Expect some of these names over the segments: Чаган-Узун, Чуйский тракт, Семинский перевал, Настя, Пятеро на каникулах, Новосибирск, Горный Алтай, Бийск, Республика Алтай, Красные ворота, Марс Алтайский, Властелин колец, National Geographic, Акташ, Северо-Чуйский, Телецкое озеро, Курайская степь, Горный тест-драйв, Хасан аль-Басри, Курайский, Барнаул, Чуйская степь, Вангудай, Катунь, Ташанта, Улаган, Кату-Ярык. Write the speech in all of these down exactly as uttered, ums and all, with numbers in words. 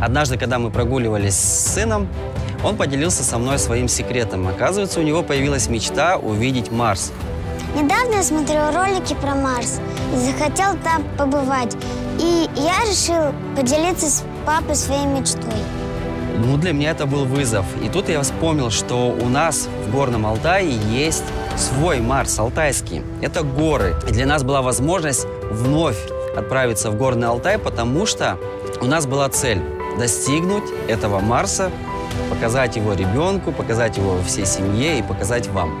Однажды, когда мы прогуливались с сыном, он поделился со мной своим секретом. Оказывается, у него появилась мечта увидеть Марс. Недавно я смотрел ролики про Марс и захотел там побывать. И я решил поделиться с папой своей мечтой. Ну, для меня это был вызов. И тут я вспомнил, что у нас в Горном Алтае есть свой Марс Алтайский. Это горы. И для нас была возможность вновь отправиться в Горный Алтай, потому что у нас была цель – достигнуть этого Марса, показать его ребенку, показать его всей семье и показать вам.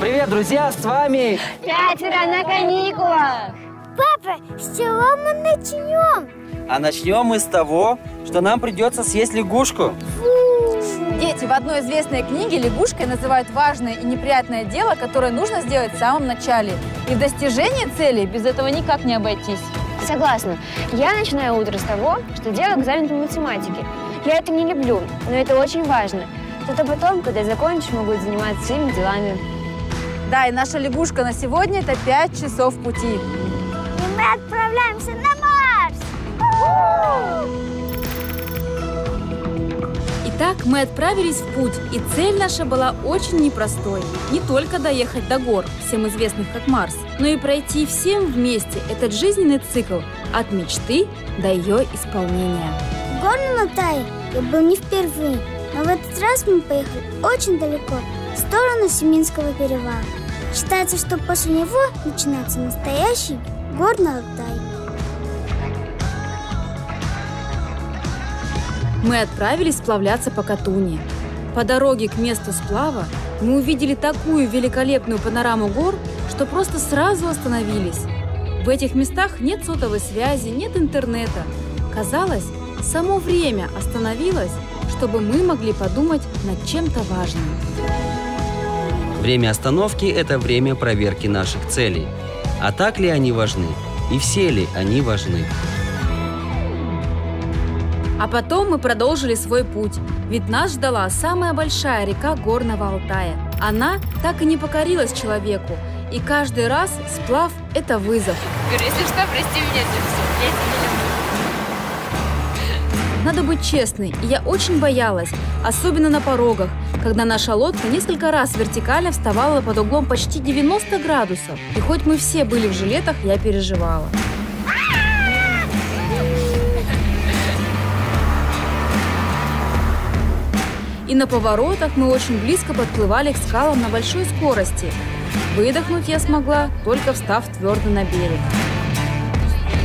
Привет, друзья, с вами Пятеро на каникулах. Папа, с чего мы начнем? А начнем мы с того, что нам придется съесть лягушку. Фу. Дети, в одной известной книге лягушкой называют важное и неприятное дело, которое нужно сделать в самом начале. И в достижении цели без этого никак не обойтись. Согласна. Я начинаю утро с того, что делаю экзамен по математике. Я это не люблю, но это очень важно. Зато потом, когда я закончу, могу заниматься всеми делами. Да, и наша лягушка на сегодня – это пять часов пути. И мы отправляемся на Марс! Итак, мы отправились в путь, и цель наша была очень непростой. Не только доехать до гор, всем известных как Марс, но и пройти всем вместе этот жизненный цикл от мечты до ее исполнения. В Горном Алтае я был не впервые, но в этот раз мы поехали очень далеко, в сторону Семинского перевала. Считается, что после него начинается настоящий Горный Алтай. Мы отправились сплавляться по Катуне. По дороге к месту сплава мы увидели такую великолепную панораму гор, что просто сразу остановились. В этих местах нет сотовой связи, нет интернета. Казалось, само время остановилось, чтобы мы могли подумать над чем-то важным. Время остановки – это время проверки наших целей. А так ли они важны? И все ли они важны? А потом мы продолжили свой путь, ведь нас ждала самая большая река Горного Алтая. Она так и не покорилась человеку, и каждый раз сплав – это вызов. Если что, прости меня, я тебя люблю. Надо быть честной, и я очень боялась, особенно на порогах, когда наша лодка несколько раз вертикально вставала под углом почти девяносто градусов. И хоть мы все были в жилетах, я переживала. И на поворотах мы очень близко подплывали к скалам на большой скорости. Выдохнуть я смогла, только встав твердо на берег.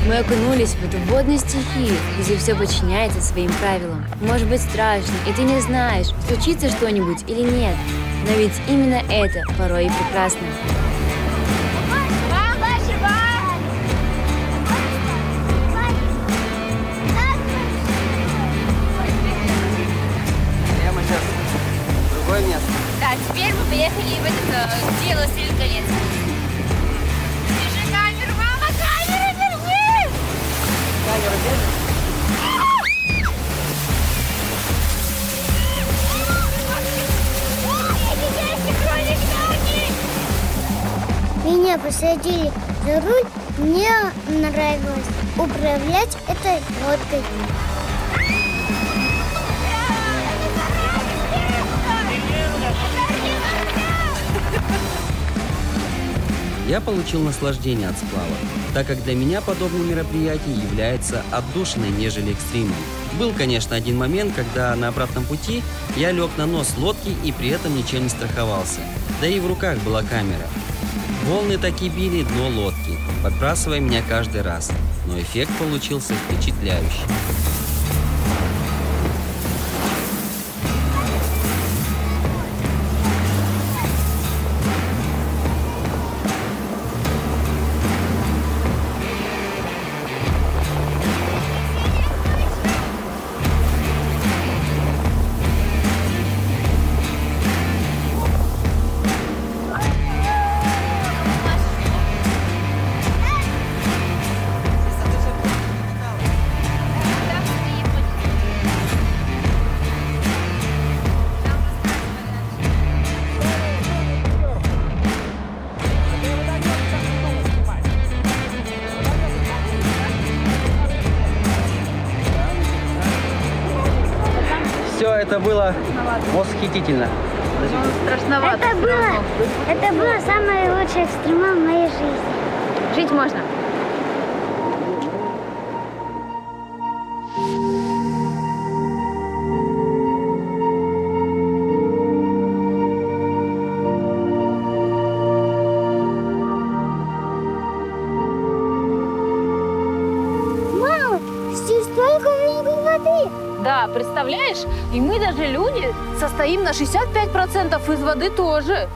Мы окунулись в эту водную стихию, где все подчиняется своим правилам. Может быть страшно, и ты не знаешь, случится что-нибудь или нет. Но ведь именно это порой и прекрасно. Прямо сейчас в другое место. Да, теперь мы поехали в этот, где «Властелин колец». Меня посадили за руль, мне нравилось управлять этой лодкой. Я получил наслаждение от сплава, так как для меня подобное мероприятие является отдушиной, нежели экстримом. Был, конечно, один момент, когда на обратном пути я лег на нос лодки и при этом ничем не страховался. Да и в руках была камера. Волны таки били дно лодки, подбрасывая меня каждый раз, но эффект получился впечатляющий. Это было восхитительно. Это было, это было самое лучшее экстремал в моей жизни. Жить можно. Представляешь? И мы даже люди состоим на шестьдесят пять процентов из воды тоже.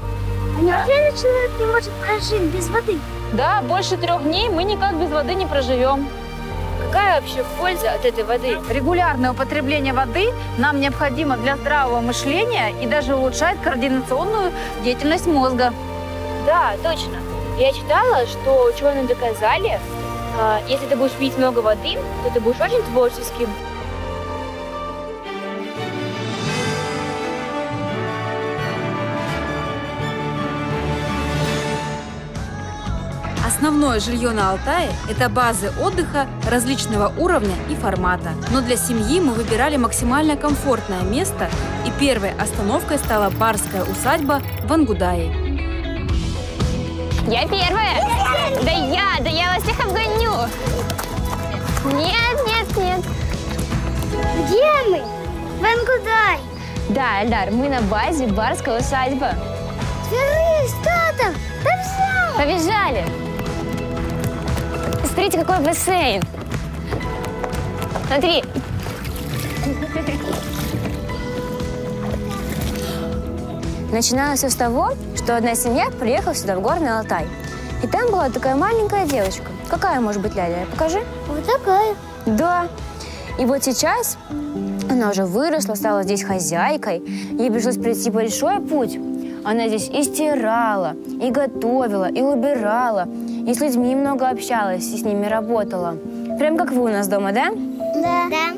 А неужели человек не может прожить без воды? Да, больше трех дней мы никак без воды не проживем. Какая вообще польза от этой воды? Регулярное употребление воды нам необходимо для здравого мышления и даже улучшает координационную деятельность мозга. Да, точно. Я читала, что ученые доказали, если ты будешь пить много воды, то ты будешь очень творческим. Основное жилье на Алтае – это базы отдыха различного уровня и формата. Но для семьи мы выбирали максимально комфортное место, и первой остановкой стала барская усадьба в Вангудае. Я первая! Да я! Да я вас всех обгоню! Нет, нет, нет! Где мы? Вангудай! Да, Эльдар, мы на базе барская усадьба. Вернись, что там? Там все! Побежали! Смотрите, какой бассейн! Смотри! Начиналось все с того, что одна семья приехала сюда, в Горный Алтай. И там была такая маленькая девочка. Какая может быть Ляля? Покажи. Вот такая. Да. И вот сейчас она уже выросла, стала здесь хозяйкой. Ей пришлось пройти большой путь. Она здесь и стирала, и готовила, и убирала. И с людьми много общалась, и с ними работала. Прям как вы у нас дома, да? Да. Да.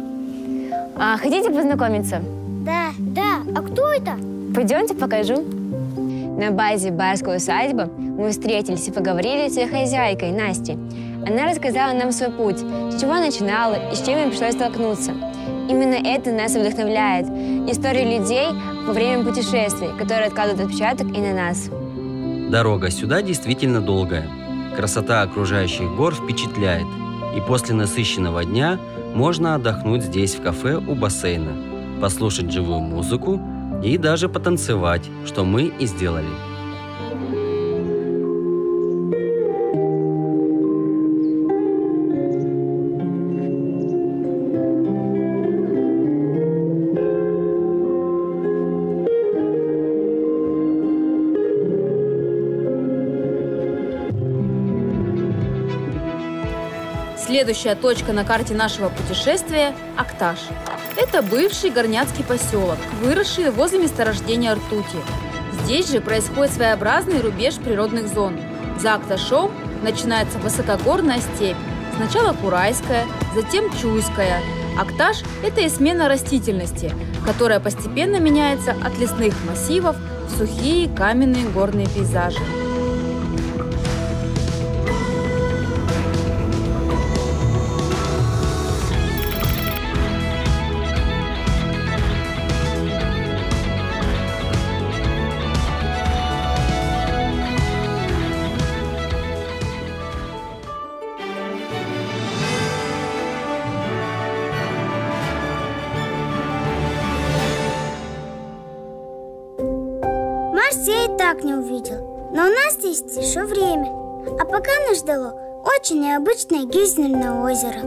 А хотите познакомиться? Да. Да. А кто это? Пойдемте, покажу. На базе барской усадьбы мы встретились и поговорили с ее хозяйкой, Настей. Она рассказала нам свой путь, с чего начинала и с чем ей пришлось столкнуться. Именно это нас вдохновляет. Истории людей во время путешествий, которые откладывают отпечаток и на нас. Дорога сюда действительно долгая. Красота окружающих гор впечатляет, и после насыщенного дня можно отдохнуть здесь в кафе у бассейна, послушать живую музыку и даже потанцевать, что мы и сделали. Следующая точка на карте нашего путешествия – Акташ. Это бывший горняцкий поселок, выросший возле месторождения ртути. Здесь же происходит своеобразный рубеж природных зон. За Акташом начинается высокогорная степь. Сначала Курайская, затем Чуйская. Акташ – это и смена растительности, которая постепенно меняется от лесных массивов в сухие каменные горные пейзажи. Не увидел. Но у нас есть еще время. А пока нас ждало очень необычное гейзерное озеро.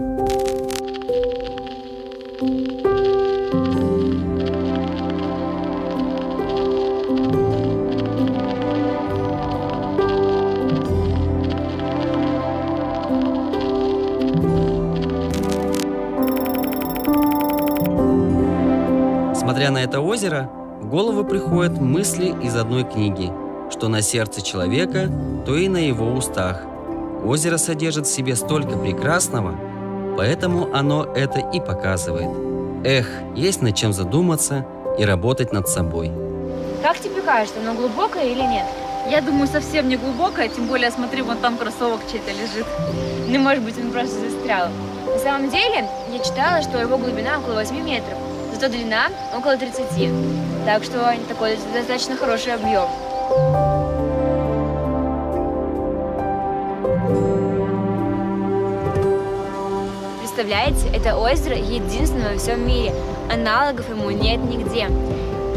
Смотря на это озеро, в голову приходят мысли из одной книги, что на сердце человека, то и на его устах. Озеро содержит в себе столько прекрасного, поэтому оно это и показывает. Эх, есть над чем задуматься и работать над собой. Как тебе кажется, оно глубокое или нет? Я думаю, совсем не глубокое, тем более, смотри, вон там кроссовок чей-то лежит. Ну, может быть, он просто застрял. На самом деле, я читала, что его глубина около восьми метров. Зато длина около тридцати, так что такой достаточно хороший объем. Представляете, это озеро единственное во всем мире, аналогов ему нет нигде.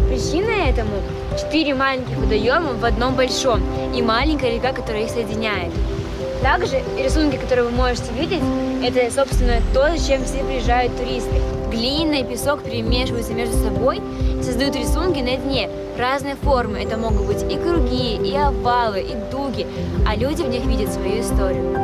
Причина этому – четыре маленьких водоема в одном большом и маленькая река, которая их соединяет. Также рисунки, которые вы можете видеть, это, собственно, то, зачем все приезжают туристы. Глина и песок перемешиваются между собой и создают рисунки на дне разной формы. Это могут быть и круги, и овалы, и дуги, а люди в них видят свою историю.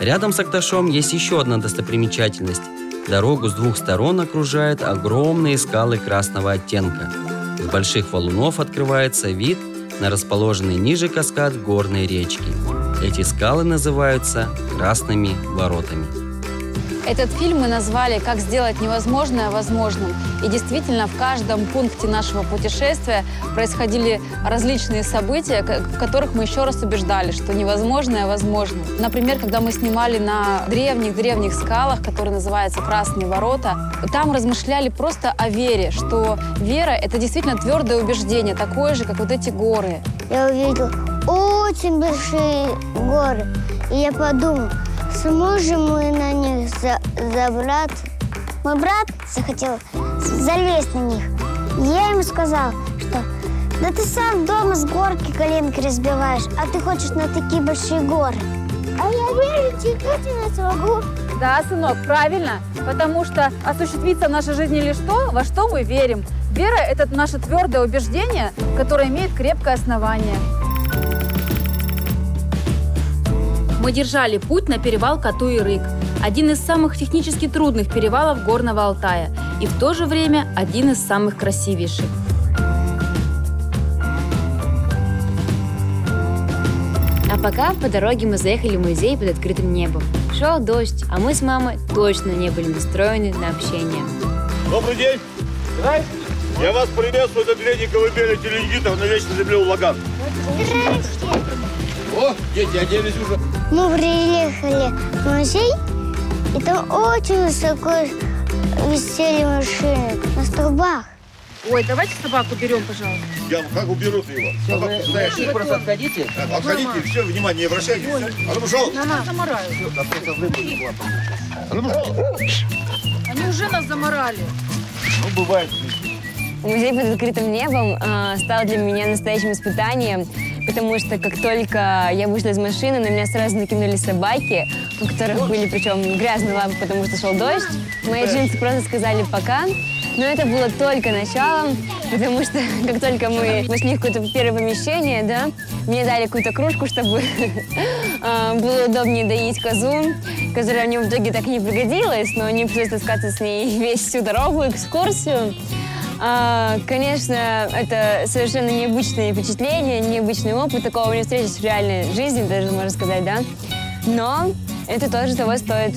Рядом с Акташом есть еще одна достопримечательность. Дорогу с двух сторон окружают огромные скалы красного оттенка. С больших валунов открывается вид на расположенный ниже каскад горной речки. Эти скалы называются Красными воротами. Этот фильм мы назвали «Как сделать невозможное возможным». И действительно, в каждом пункте нашего путешествия происходили различные события, в которых мы еще раз убеждали, что невозможное возможно. Например, когда мы снимали на древних-древних скалах, которые называются «Красные ворота», там размышляли просто о вере, что вера – это действительно твердое убеждение, такое же, как вот эти горы. Я увидел очень большие горы, и я подумал, сможем мы на них за забраться? Мой брат захотел залезть на них. Я ему сказал, что да ты сам дома с горки коленки разбиваешь, а ты хочешь на такие большие горы. А я верю, действительно смогу. Да, сынок, правильно. Потому что осуществится в нашей жизни лишь то, во что мы верим. Вера – это наше твердое убеждение, которое имеет крепкое основание. Мы держали путь на перевал Кату-Ярык, один из самых технически трудных перевалов Горного Алтая и в то же время один из самых красивейших. А пока по дороге мы заехали в музей под открытым небом. Шел дождь, а мы с мамой точно не были настроены на общение. Добрый день! Здравствуйте! Я вас приветствую, это Гледниковы бели телегитов на вечной земле Улаган. Здравствуйте! О, дети, оделись уже. Мы приехали в музей, и там очень высоко висели машины на столбах. Ой, давайте собаку берем, пожалуйста. Я, как уберут его? Все, вы, знаешь, вы просто отходите. Так, отходите, мама. Все, внимание, обращайте. Ой, все. А ну, пошел. На нас заморают. Они уже нас заморали. Ну, бывает. Музей под открытым небом э, стал для меня настоящим испытанием. Потому что как только я вышла из машины, на меня сразу накинули собаки, у которых были, причем, грязные лапы, потому что шел дождь. Мои джинсы просто сказали «пока». Но это было только началом, потому что как только мы вошли в какое-то первое помещение, да, мне дали какую-то кружку, чтобы было удобнее доить козу, которая мне в итоге так и не пригодилась, но мне пришлось таскаться с ней весь всю дорогу, экскурсию. А, конечно, это совершенно необычные впечатления, необычный опыт. Такого не встретишь в реальной жизни, даже можно сказать, да? Но это тоже того стоит.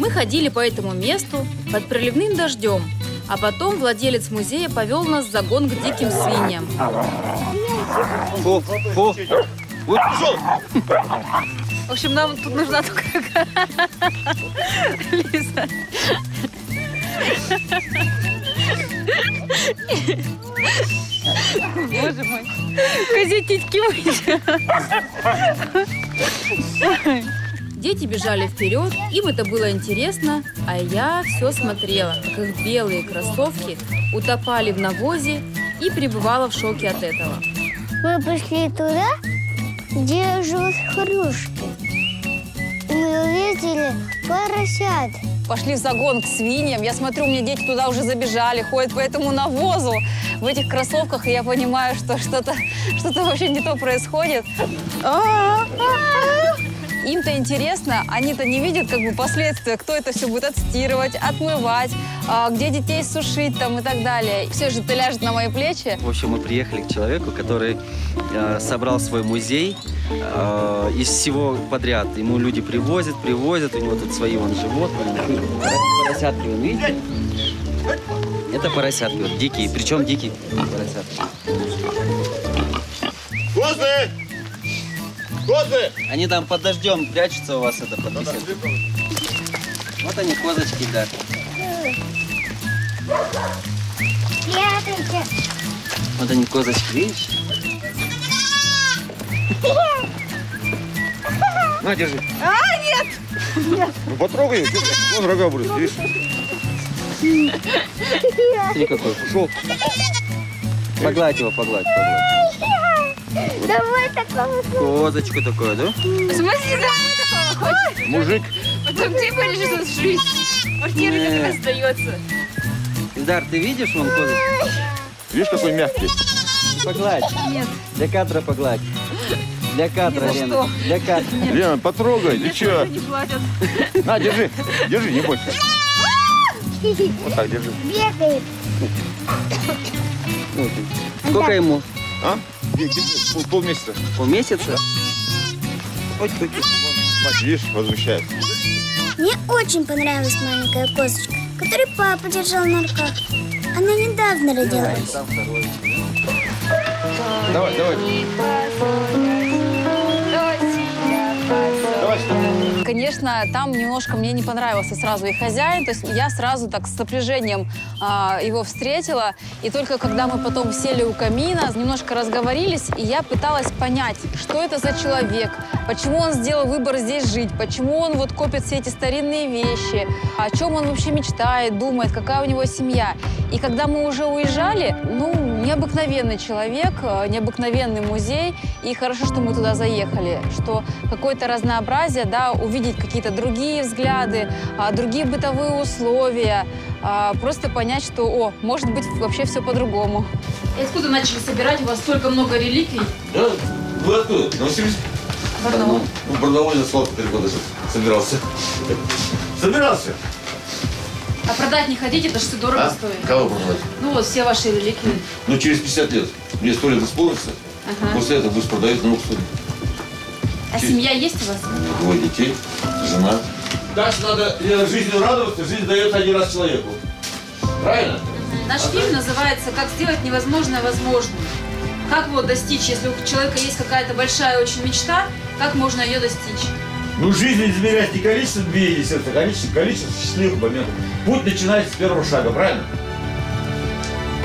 Мы ходили по этому месту под проливным дождем, а потом владелец музея повел нас в загон к диким свиньям. Фу, фу. Вот. В общем, нам тут нужна только Лиза. Боже мой. Козетички вытянули. Дети бежали вперед, им это было интересно, а я все смотрела, как их белые кроссовки утопали в навозе, и пребывала в шоке от этого. Мы пошли туда, где живут хрюшки. Мы увидели поросят. Пошли в загон к свиньям. Я смотрю, у меня дети туда уже забежали, ходят по этому навозу в этих кроссовках, и я понимаю, что что-то что-то вообще не то происходит. Им-то интересно, они-то не видят как бы последствия, кто это все будет отстирывать, отмывать, где детей сушить там и так далее. Все же это ляжет на мои плечи. В общем, мы приехали к человеку, который э, собрал свой музей э, из всего подряд. Ему люди привозят, привозят, у него тут свои вон животные. Поросятки, вы видите? Это поросятки, вот, дикие, причем дикие поросятки. Козы! Козы! Они там под дождем прячутся у вас, это под беседкой. Вот они, козочки, да. Прятайте. Вот они, козочки, видишь? На, держи. А, нет! Нет. Ну, потрогай ее, вон рога будет, видишь? Смотри, какой пушок. Погладь его, погладь, погладь. Давай такого. Козочку такое, да? В смысле, да, такого хочешь? Мужик. Потом ты будешь жить. Квартира как раз остается. Ильдар, ты видишь вон козочку? Видишь, какой мягкий? Погладь. Нет. Для кадра погладь. Для кадра, Лена. Что? Для кадра. Нет. Лена, потрогай, ты чё? Не платят. На, держи. Держи, не бойся. Вот так, держи. Бегает. Сколько ему? А? Полмесяца. Полмесяца? Видишь, возмущается. Мне очень понравилась маленькая козочка, которую папа держал на руках. Она недавно родилась. Давай, давай. Конечно, там немножко мне не понравился сразу и хозяин, то есть я сразу так с сопряжением э, его встретила, и только когда мы потом сели у камина, немножко разговорились, и я пыталась понять, что это за человек, почему он сделал выбор здесь жить, почему он вот копит все эти старинные вещи, о чем он вообще мечтает, думает, какая у него семья. И когда мы уже уезжали, ну, необыкновенный человек, необыкновенный музей, и хорошо, что мы туда заехали, что какое-то разнообразие, да, увидеть какие-то другие взгляды, другие бытовые условия, просто понять, что, о, может быть, вообще все по-другому. И откуда начали собирать? У вас столько много реликвий? Да, вы откуда? Новосибирск. Барнаул. В Барнауле за сладко три года собирался. Собирался. А продать не хотите, потому что дорого а? Стоит. Кого продавать? Ну вот, все ваши реликвии. Ну, через пятьдесят лет. Мне сто лет исполнится. Ага. После этого будешь продавать на аукционе. А через... семья есть у вас? Двое детей, жена. Дальше надо жизнью радоваться, жизнь дается один раз человеку. Правильно? Наш а фильм так? называется «Как сделать невозможное возможным». Как вот достичь, если у человека есть какая-то большая очень мечта, как можно ее достичь? Ну, жизнь измерять не количеством биений сердца, а количеством, количеством счастливых моментов. Путь начинается с первого шага, правильно?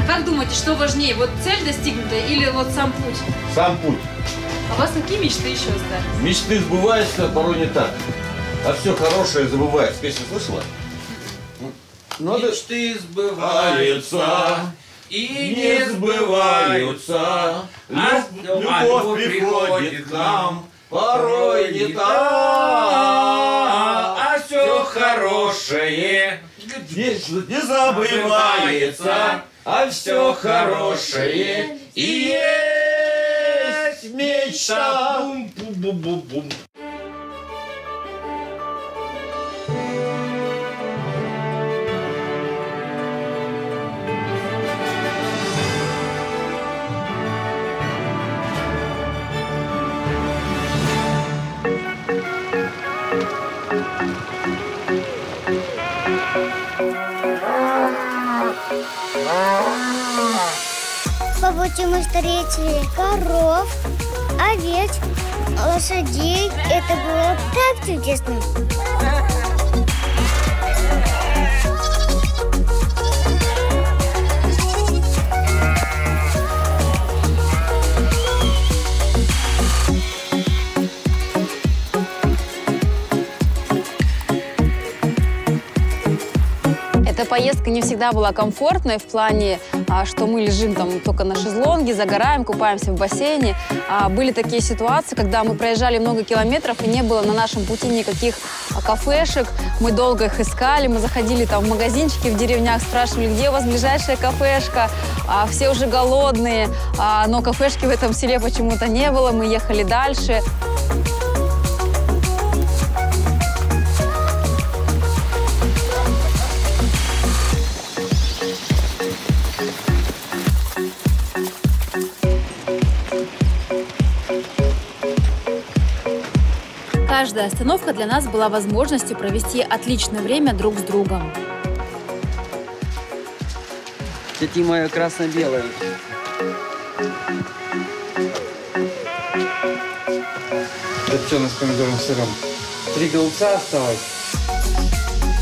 А как думаете, что важнее, вот цель достигнута или вот сам путь? Сам путь. А у вас какие мечты еще остались? Мечты сбываются, порой не так. А все хорошее забывается. Песню слышала? Надо... Мечты сбываются и не сбываются. А любовь приходит к нам. Порой не так, а все хорошее не забывается, а все хорошее и есть мечта. Бум-бум-бум-бум. По пути мы встретили коров, овец, лошадей. Это было так чудесно. Эта поездка не всегда была комфортной в плане, что мы лежим там только на шезлонге, загораем, купаемся в бассейне. Были такие ситуации, когда мы проезжали много километров и не было на нашем пути никаких кафешек. Мы долго их искали, мы заходили там в магазинчики в деревнях, спрашивали, где у вас ближайшая кафешка. Все уже голодные, но кафешки в этом селе почему-то не было, мы ехали дальше. Каждая остановка для нас была возможностью провести отличное время друг с другом. Дети мои красно-белые. Топченый с помидорным сыром. Три голубца осталось.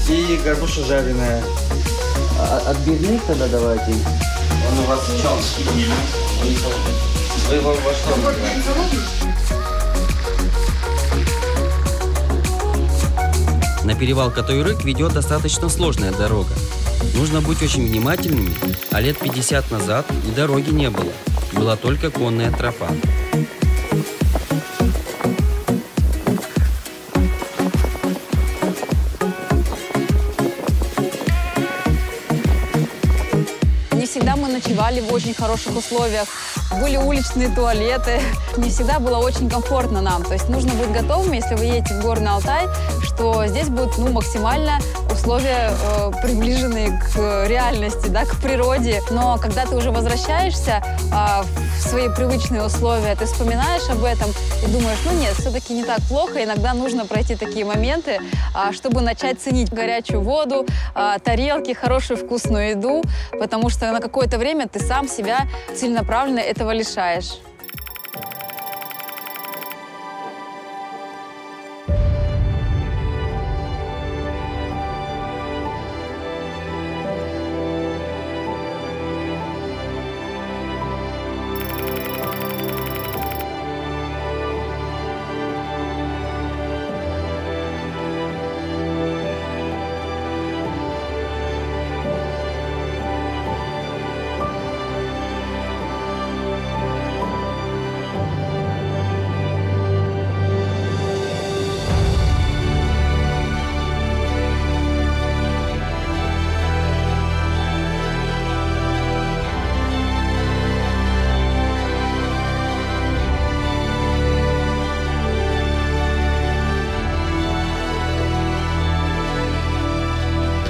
И горбуша жареная. А отбивных тогда давайте. Он у вас чал. Вы его во что? На перевал Кату-Ярык ведет достаточно сложная дорога. Нужно быть очень внимательными, а лет пятьдесят назад и дороги не было. Была только конная тропа. Не всегда мы ночевали в очень хороших условиях. Были уличные туалеты. Не всегда было очень комфортно нам. То есть нужно быть готовым, если вы едете в Горный Алтай, что здесь будут ну, максимально условия, э, приближенные к реальности, да, к природе. Но когда ты уже возвращаешься э, в свои привычные условия, ты вспоминаешь об этом и думаешь, ну нет, все-таки не так плохо. Иногда нужно пройти такие моменты, э, чтобы начать ценить горячую воду, э, тарелки, хорошую вкусную еду, потому что на какое-то время ты сам себя целенаправленно этого лишаешь.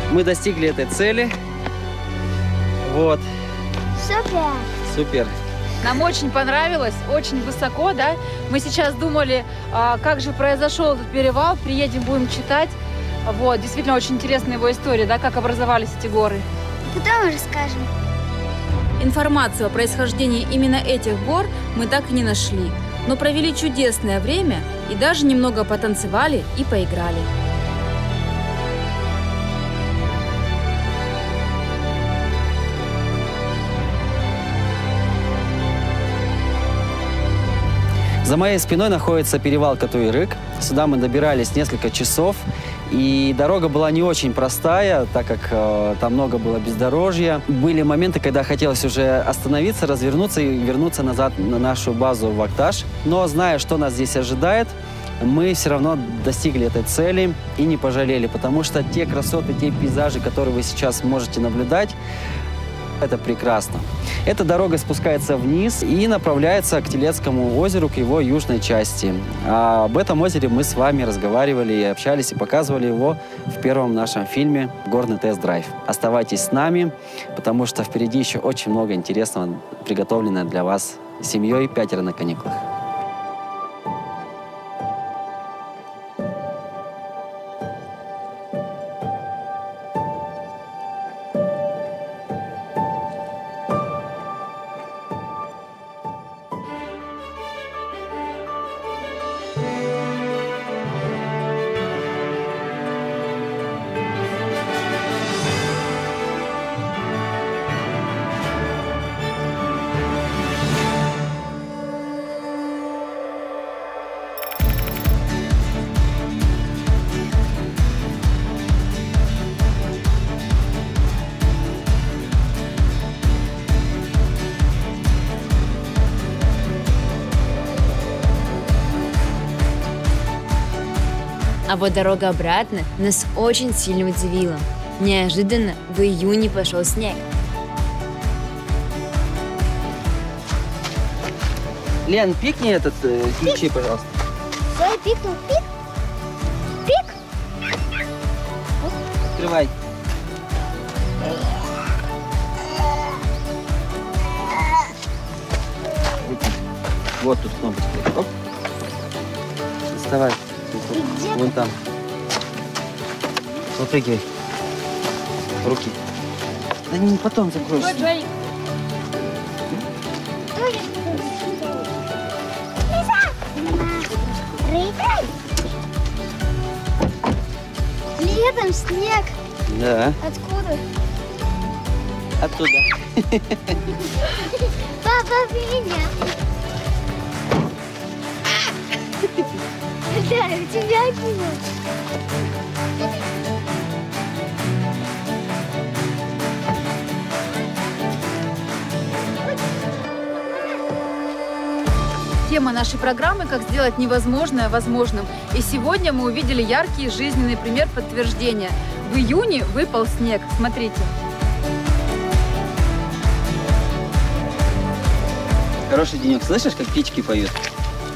Мы достигли этой цели. Вот. Супер. Супер. Нам очень понравилось, очень высоко, да? Мы сейчас думали, как же произошел этот перевал. Приедем, будем читать. Вот, действительно, очень интересная его история, да, как образовались эти горы. Потом расскажем. Информацию о происхождении именно этих гор мы так и не нашли. Но провели чудесное время и даже немного потанцевали и поиграли. За моей спиной находится перевал Кату-Ярык. Сюда мы добирались несколько часов. И дорога была не очень простая, так как э, там много было бездорожья. Были моменты, когда хотелось уже остановиться, развернуться и вернуться назад на нашу базу в Акташ. Но зная, что нас здесь ожидает, мы все равно достигли этой цели и не пожалели. Потому что те красоты, те пейзажи, которые вы сейчас можете наблюдать, это прекрасно. Эта дорога спускается вниз и направляется к Телецкому озеру, к его южной части. А об этом озере мы с вами разговаривали и общались, и показывали его в первом нашем фильме «Горный тест-драйв». Оставайтесь с нами, потому что впереди еще очень много интересного, приготовленное для вас семьей «Пятеро на каникулах». вот дорога обратно нас очень сильно удивила. Неожиданно в июне пошел снег. Лен, пикни этот э, ключи, пожалуйста. Я пикнул, пик. Пик. Открывай. Вот тут кнопочка. Оп. Доставай. Вон там. Выпрыгивай. Руки. Да не потом закроешь. Летом снег. Да. Откуда? Оттуда. Папа, меня. Да, у тебя кино. Тема нашей программы «Как сделать невозможное возможным». И сегодня мы увидели яркий жизненный пример подтверждения. В июне выпал снег. Смотрите. Хороший денек. Слышишь, как птички поют?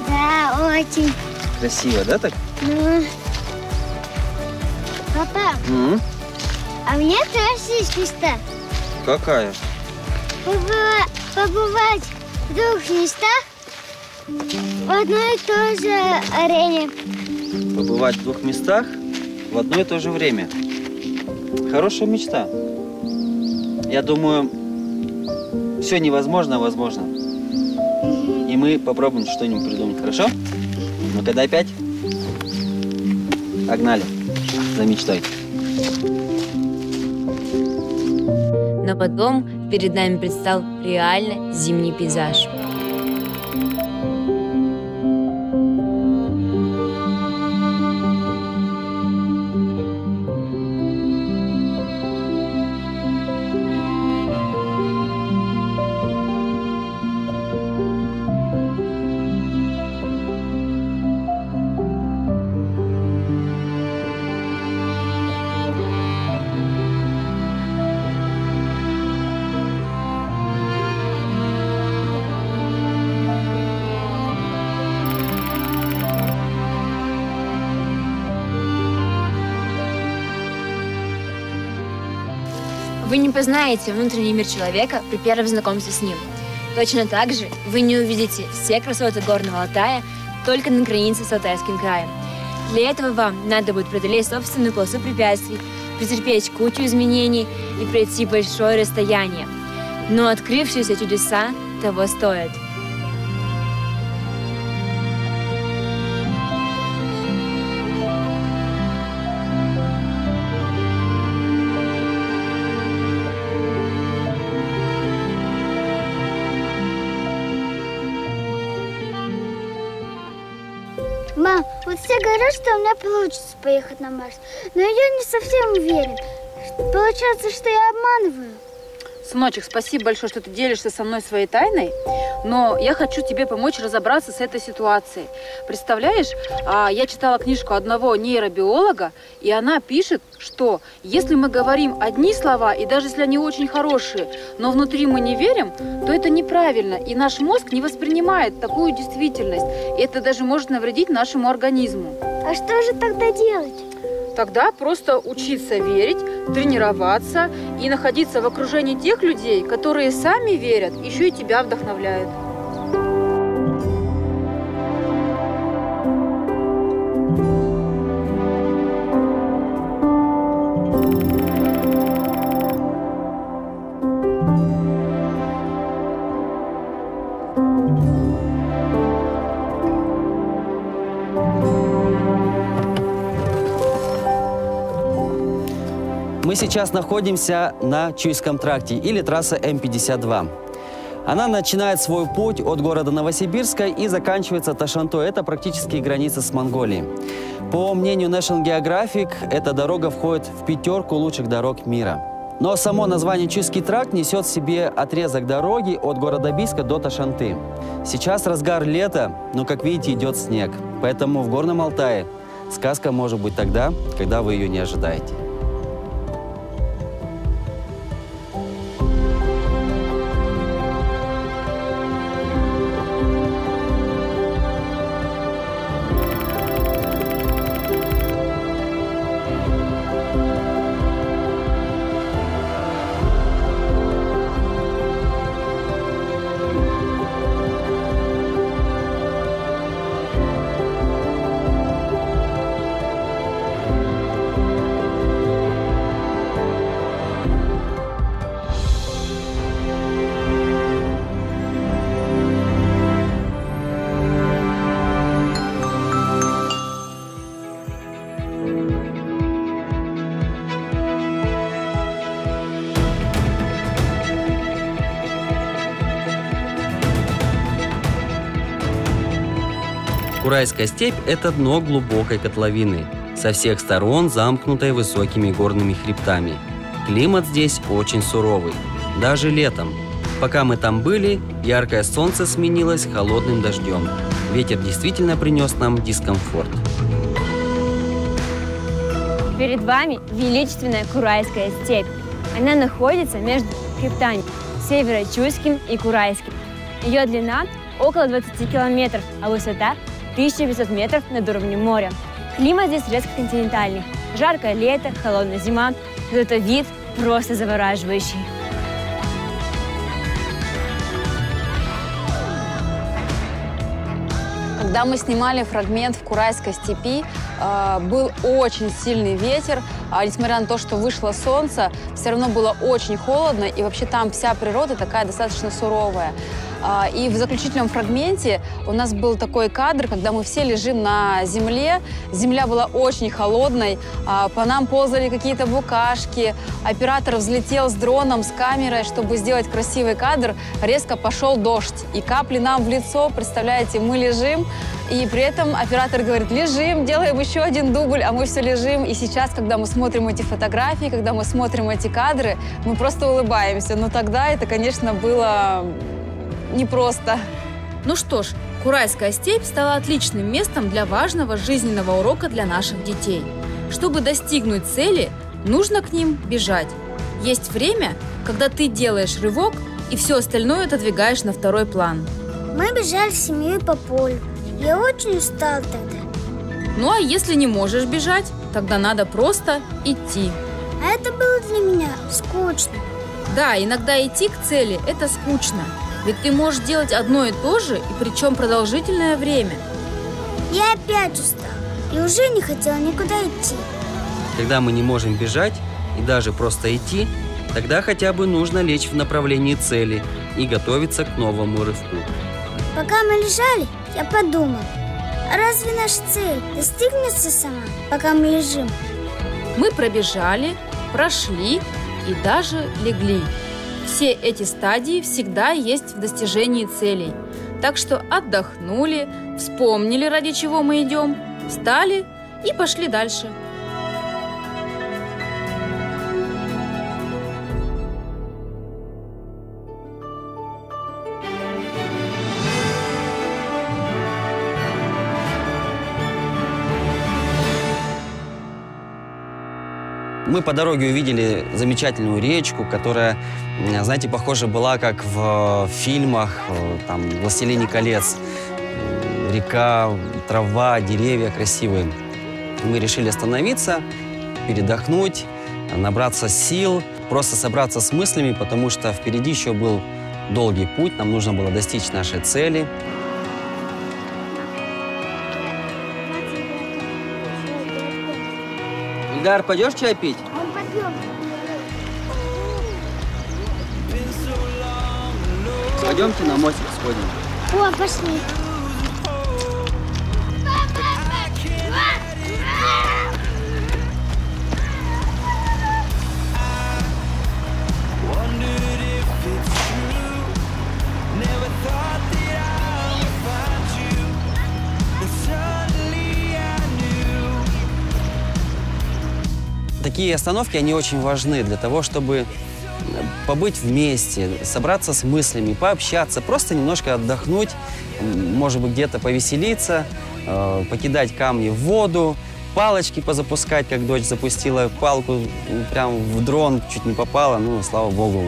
Да, очень. Красиво, да, так? Ну. Папа, mm-hmm. а у меня тоже есть мечта. Какая? Побыва... Побывать в двух местах. В одно и то же время. Побывать в двух местах в одно и то же время. Хорошая мечта. Я думаю, все невозможно, возможно. И мы попробуем что-нибудь придумать, хорошо? Ну-ка, дай пять. Погнали за мечтой. Но потом перед нами предстал реально зимний пейзаж. Вы не познаете внутренний мир человека при первом знакомстве с ним. Точно так же вы не увидите все красоты Горного Алтая только на границе с Алтайским краем. Для этого вам надо будет преодолеть собственную полосу препятствий, претерпеть кучу изменений и пройти большое расстояние. Но открывшиеся чудеса того стоят. Говорят, что у меня получится поехать на Марс, но я не совсем уверен. Получается, что я обманываю. Сыночек, спасибо большое, что ты делишься со мной своей тайной, но я хочу тебе помочь разобраться с этой ситуацией. Представляешь, я читала книжку одного нейробиолога, и она пишет, что если мы говорим одни слова, и даже если они очень хорошие, но внутри мы не верим, то это неправильно, и наш мозг не воспринимает такую действительность. И это даже может навредить нашему организму. А что же тогда делать? Тогда просто учиться верить, тренироваться и находиться в окружении тех людей, которые сами верят, еще и тебя вдохновляют. Мы сейчас находимся на Чуйском тракте, или трасса М пятьдесят два. Она начинает свой путь от города Новосибирска и заканчивается Ташантой. Это практически граница с Монголией. По мнению National Geographic, эта дорога входит в пятерку лучших дорог мира. Но само название Чуйский тракт несет в себе отрезок дороги от города Бийска до Ташанты. Сейчас разгар лета, но, как видите, идет снег. Поэтому в Горном Алтае Сказка может быть тогда, когда вы ее не ожидаете. Курайская степь – это дно глубокой котловины, со всех сторон замкнутой высокими горными хребтами. Климат здесь очень суровый, даже летом. Пока мы там были, яркое солнце сменилось холодным дождем. Ветер действительно принес нам дискомфорт. Перед вами величественная Курайская степь. Она находится между хребтами Северо-Чуйским и Курайским. Ее длина около двадцати километров, а высота – тысяча пятьсот метров над уровнем моря. Климат здесь резко континентальный. Жаркое лето, холодная зима, зато вид просто завораживающий. Когда мы снимали фрагмент в Курайской степи, был очень сильный ветер. Несмотря на то, что вышло солнце, все равно было очень холодно. И вообще там вся природа такая достаточно суровая. И в заключительном фрагменте у нас был такой кадр, когда мы все лежим на земле. Земля была очень холодной, по нам ползали какие-то букашки. Оператор взлетел с дроном, с камерой, чтобы сделать красивый кадр. Резко пошел дождь, и капли нам в лицо, представляете, мы лежим. И при этом оператор говорит: лежим, делаем еще один дубль, а мы все лежим. И сейчас, когда мы смотрим эти фотографии, когда мы смотрим эти кадры, мы просто улыбаемся. Но тогда это, конечно, было... непросто. Ну что ж, Курайская степь стала отличным местом для важного жизненного урока для наших детей. Чтобы достигнуть цели, нужно к ним бежать. Есть время, когда ты делаешь рывок и все остальное отодвигаешь на второй план. Мы бежали с семьей по полю. Я очень устал тогда. Ну а если не можешь бежать, тогда надо просто идти. А это было для меня скучно. Да, иногда идти к цели – это скучно. Ведь ты можешь делать одно и то же, и причем продолжительное время. Я опять устал и уже не хотел никуда идти. Когда мы не можем бежать и даже просто идти, тогда хотя бы нужно лечь в направлении цели и готовиться к новому рывку. Пока мы лежали, я подумал, а разве наша цель достигнется сама, пока мы лежим? Мы пробежали, прошли и даже легли. Все эти стадии всегда есть в достижении целей. Так что отдохнули, вспомнили, ради чего мы идем, встали и пошли дальше. Мы по дороге увидели замечательную речку, которая, знаете, похожа была как в фильмах, там, «Властелине колец». Река, трава, деревья красивые. Мы решили остановиться, передохнуть, набраться сил, просто собраться с мыслями, потому что впереди еще был долгий путь, нам нужно было достичь нашей цели. Ильдар, пойдешь чай пить? Он пойдет. Пойдемте на мостик сходим. О, пошли. Такие остановки, они очень важны для того, чтобы побыть вместе, собраться с мыслями, пообщаться, просто немножко отдохнуть, может быть, где-то повеселиться, покидать камни в воду, палочки позапускать, как дочь запустила палку, прям в дрон чуть не попала. Ну, слава богу,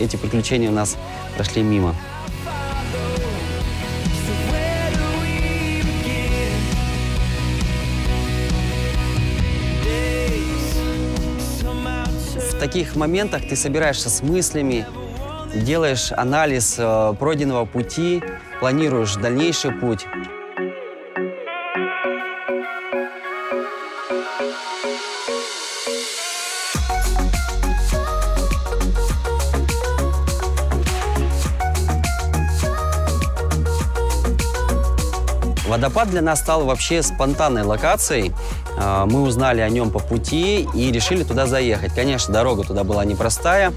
эти приключения у нас прошли мимо. В таких моментах ты собираешься с мыслями, делаешь анализ пройденного пути, планируешь дальнейший путь. Водопад для нас стал вообще спонтанной локацией. Мы узнали о нем по пути и решили туда заехать. Конечно, дорога туда была непростая.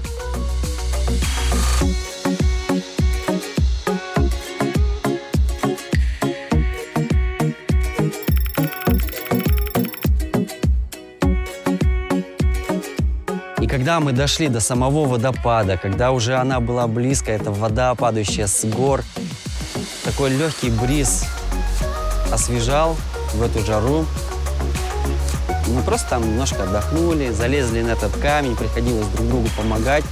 И когда мы дошли до самого водопада, когда уже она была близко, это вода, падающая с гор, такой легкий бриз освежал в эту жару. Мы просто там немножко отдохнули, залезли на этот камень, приходилось друг другу помогать,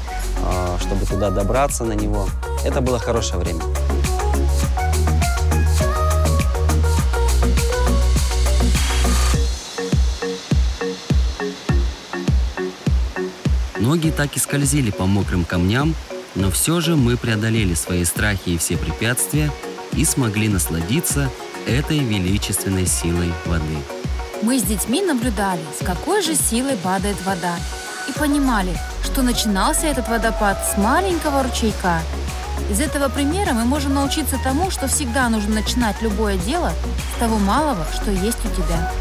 чтобы туда добраться на него. Это было хорошее время. Ноги так и скользили по мокрым камням, но все же мы преодолели свои страхи и все препятствия и смогли насладиться этой величественной силой воды. Мы с детьми наблюдали, с какой же силой падает вода, и понимали, что начинался этот водопад с маленького ручейка. Из этого примера мы можем научиться тому, что всегда нужно начинать любое дело с того малого, что есть у тебя.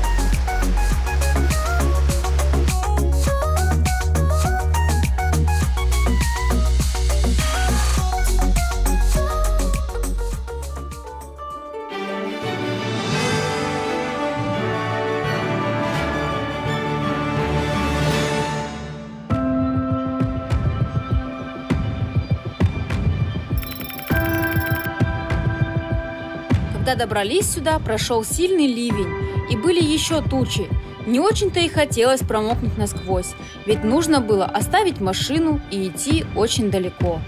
Когда добрались сюда, прошел сильный ливень, и были еще тучи. Не очень-то и хотелось промокнуть насквозь, ведь нужно было оставить машину и идти очень далеко.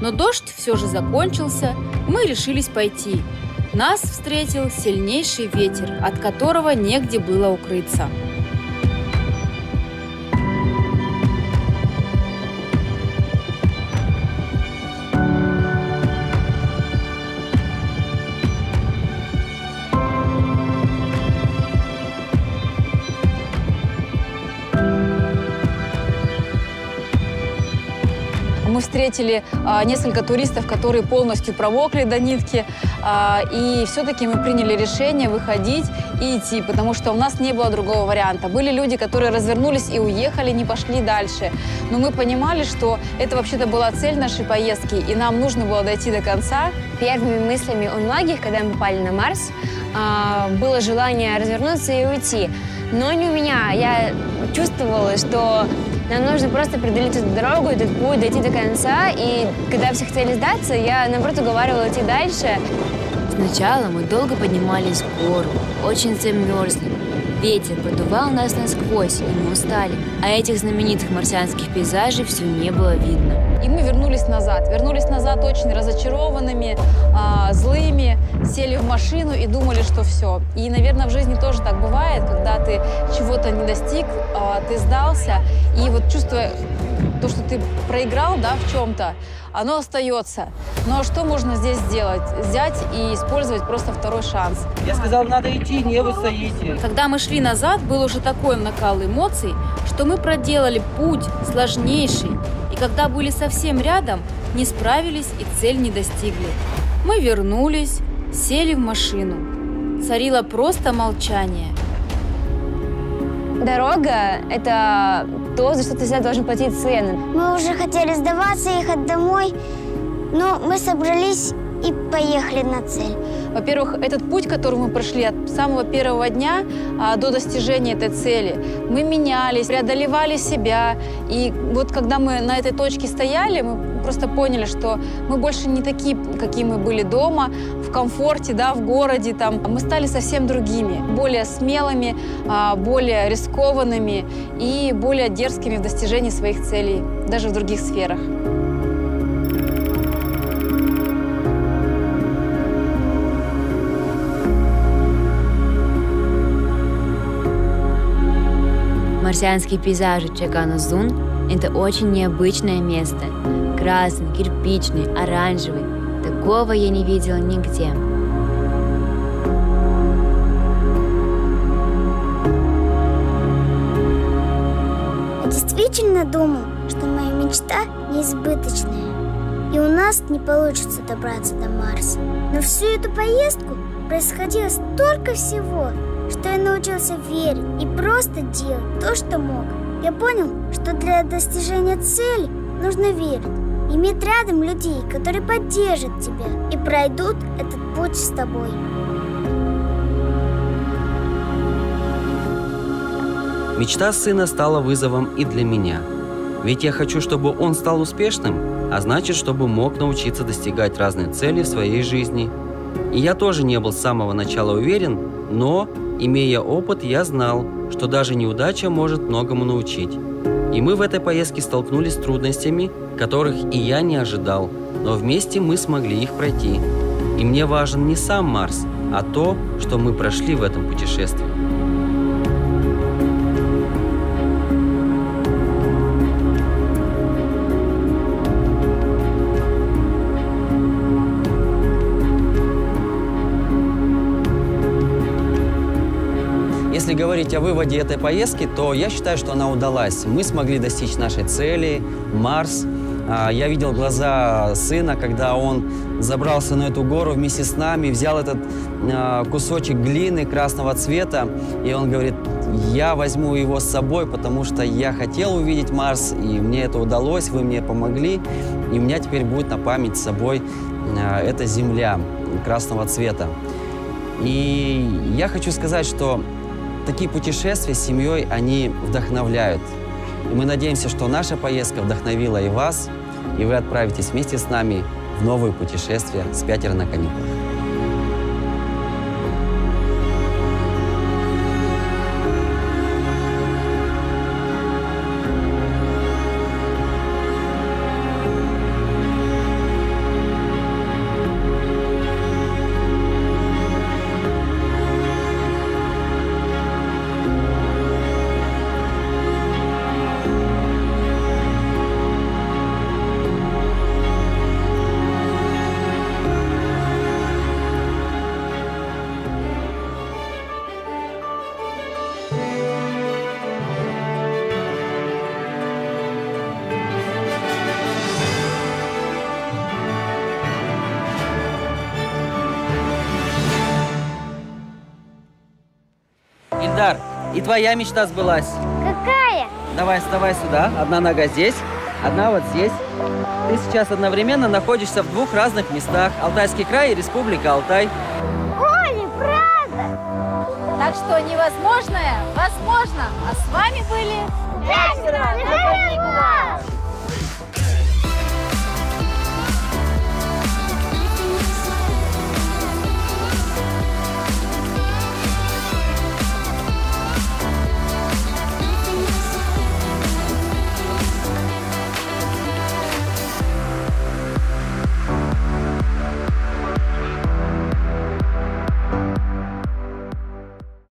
Но дождь все же закончился, мы решились пойти. Нас встретил сильнейший ветер, от которого негде было укрыться. Мы встретили а, несколько туристов, которые полностью промокли до нитки, а, и все-таки мы приняли решение выходить и идти, потому что у нас не было другого варианта. Были люди, которые развернулись и уехали, не пошли дальше. Но мы понимали, что это вообще-то была цель нашей поездки, и нам нужно было дойти до конца. Первыми мыслями у многих, когда мы попали на Марс, а, было желание развернуться и уйти. Но не у меня. Я чувствовала, что нам нужно просто преодолеть эту дорогу, этот путь, дойти до конца. И когда все хотели сдаться, я, наоборот, уговаривала идти дальше. Сначала мы долго поднимались в гору, очень замерзли. Ветер продувал нас насквозь, и мы устали. А этих знаменитых марсианских пейзажей все не было видно. И мы вернулись назад. Вернулись назад очень разочарованными, э, злыми, сели в машину и думали, что все. И, наверное, в жизни тоже так бывает, когда ты чего-то не достиг, э, ты сдался, и вот чувство, то, что ты проиграл, да, в чем-то, оно остается. Но что можно здесь сделать? Взять и использовать просто второй шанс. Я сказал, надо идти, не вы стоите. Когда мы шли назад, был уже такой накал эмоций, что мы проделали путь сложнейший. И когда были совсем рядом, не справились и цель не достигли. Мы вернулись, сели в машину. Царило просто молчание. Дорога – это то, за что ты всегда должен платить цену. Мы уже хотели сдаваться, ехать домой, но мы собрались и и поехали на цель. Во-первых, этот путь, который мы прошли от самого первого дня а, до достижения этой цели, мы менялись, преодолевали себя. И вот когда мы на этой точке стояли, мы просто поняли, что мы больше не такие, какие мы были дома, в комфорте, да, в городе. Там. Мы стали совсем другими, более смелыми, а, более рискованными и более дерзкими в достижении своих целей, даже в других сферах. Марсианский пейзаж Чаган-Узун – это очень необычное место. Красный, кирпичный, оранжевый. Такого я не видела нигде. Я действительно думал, что моя мечта неизбыточная, и у нас не получится добраться до Марса. Но всю эту поездку происходило столько всего, что я научился верить и просто делать то, что мог. Я понял, что для достижения цели нужно верить, иметь рядом людей, которые поддержат тебя и пройдут этот путь с тобой. Мечта сына стала вызовом и для меня. Ведь я хочу, чтобы он стал успешным, а значит, чтобы мог научиться достигать разные цели в своей жизни. И я тоже не был с самого начала уверен, но... Имея опыт, я знал, что даже неудача может многому научить. И мы в этой поездке столкнулись с трудностями, которых и я не ожидал, но вместе мы смогли их пройти. И мне важен не сам Марс, а то, что мы прошли в этом путешествии. Говорить о выводе этой поездки, то я считаю, что она удалась. Мы смогли достичь нашей цели, Марс. Я видел глаза сына, когда он забрался на эту гору вместе с нами, взял этот кусочек глины красного цвета, и он говорит, я возьму его с собой, потому что я хотел увидеть Марс, и мне это удалось, вы мне помогли, и у меня теперь будет на память с собой эта земля красного цвета. И я хочу сказать, что такие путешествия с семьей, они вдохновляют. И мы надеемся, что наша поездка вдохновила и вас, и вы отправитесь вместе с нами в новые путешествия с «Пятеро на каникулах». И твоя мечта сбылась. Какая? Давай, вставай сюда. Одна нога здесь, одна вот здесь. Ты сейчас одновременно находишься в двух разных местах. Алтайский край и Республика Алтай. Оля, правда! Так что невозможное возможно. А с вами были... Пятеро!